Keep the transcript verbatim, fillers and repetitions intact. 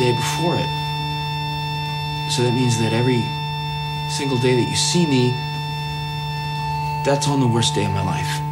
day before it. So that means that every single day that you see me, that's on the worst day of my life.